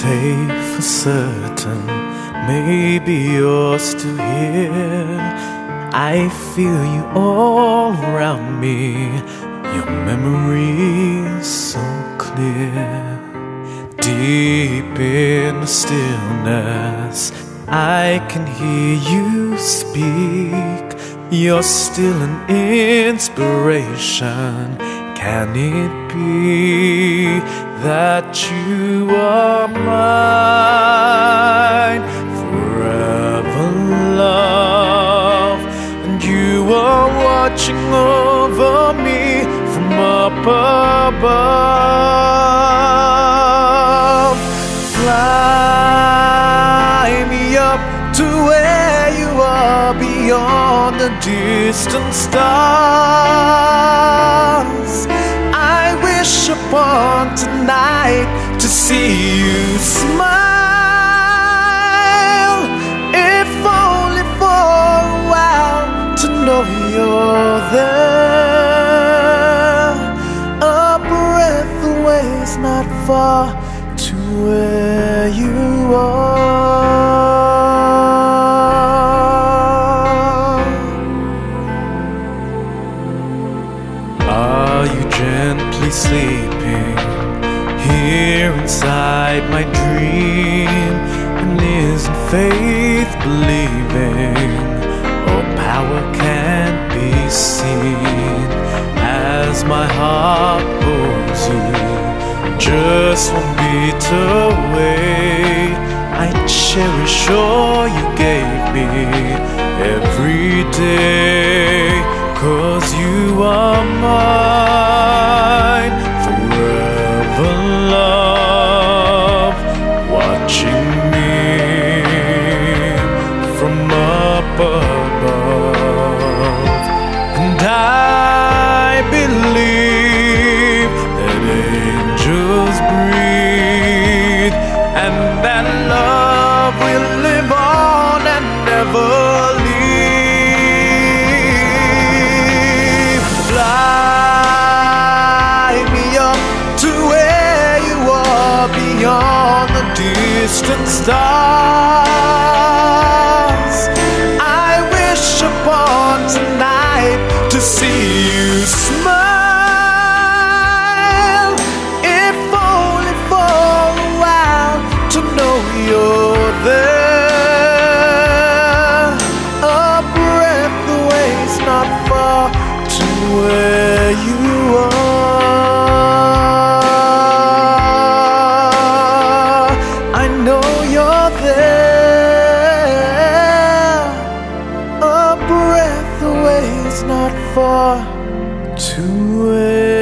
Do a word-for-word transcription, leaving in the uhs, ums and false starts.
say for certain, maybe you're still here. I feel you all around me, your memory so clear. Deep in the stillness, I can hear you speak. You're still an inspiration. Can it be that you are mine forever, love? And you are watching over me from up above. Fly me up to where you are beyond the distant stars. I wish upon tonight to see you smile, if only for a while, to know you're there. A breath away is not far to where you are. Gently sleeping here inside my dream, and isn't faith believing or power can't be seen? As my heart holds you just one beat away, I cherish all you gave me every day, 'cause you are mine forever, love, watching me from up above. And I believe that angels breathe, and that love will live on and never. Distant stars, I wish upon tonight to see you smile, if only for a while, to know you're there. A breath away's not far to where you are. It's not far to where